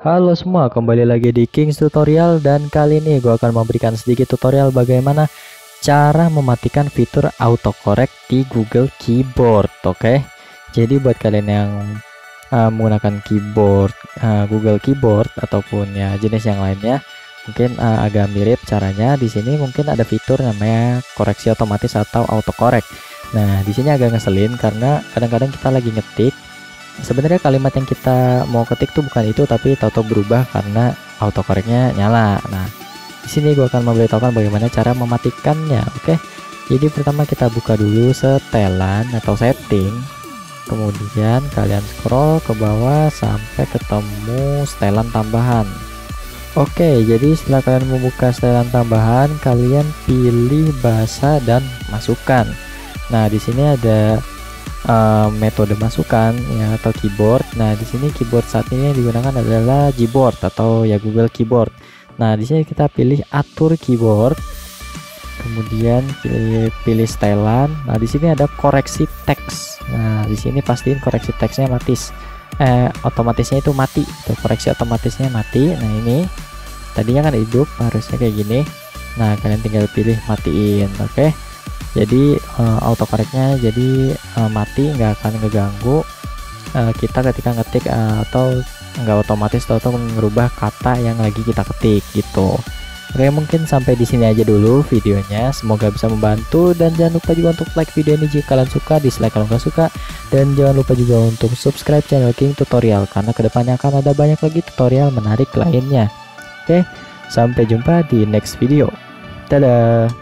Halo semua, kembali lagi di King's Tutorial, dan kali ini gue akan memberikan sedikit tutorial bagaimana cara mematikan fitur autocorrect di Google Keyboard. Oke, jadi buat kalian yang menggunakan keyboard Google Keyboard ataupun ya jenis yang lainnya, mungkin agak mirip caranya. Di sini mungkin ada fitur namanya koreksi otomatis atau autocorrect. Nah, di sini agak ngeselin karena kadang-kadang kita lagi ngetik. Sebenarnya kalimat yang kita mau ketik tuh bukan itu, tapi tahu-tahu berubah karena autocorrectnya nyala. Nah, di sini gue akan memberitahukan bagaimana cara mematikannya. Oke, jadi pertama kita buka dulu setelan atau setting, kemudian kalian scroll ke bawah sampai ketemu setelan tambahan. Oke, jadi setelah kalian membuka setelan tambahan, kalian pilih bahasa dan masukkan. Nah, di sini ada metode masukan ya, atau keyboard. Nah, di sini keyboard saat ini yang digunakan adalah Gboard atau ya Google Keyboard. Nah, di sini kita pilih atur keyboard, kemudian pilih setelan. Nah, di sini ada koreksi teks. Nah, di sini pastiin koreksi teksnya otomatisnya itu mati. Tuh, koreksi otomatisnya mati. Nah, ini tadinya kan hidup, harusnya kayak gini. Nah, kalian tinggal pilih matiin. Oke. Jadi autocorrectnya jadi mati, nggak akan ngeganggu kita ketika ngetik, atau nggak otomatis atau merubah kata yang lagi kita ketik gitu. Oke, mungkin sampai di sini aja dulu videonya. Semoga bisa membantu, dan jangan lupa juga untuk like video ini jika kalian suka, dislike kalau nggak suka, dan jangan lupa juga untuk subscribe channel King Tutorial karena kedepannya akan ada banyak lagi tutorial menarik lainnya. Oke, sampai jumpa di next video. Dadah.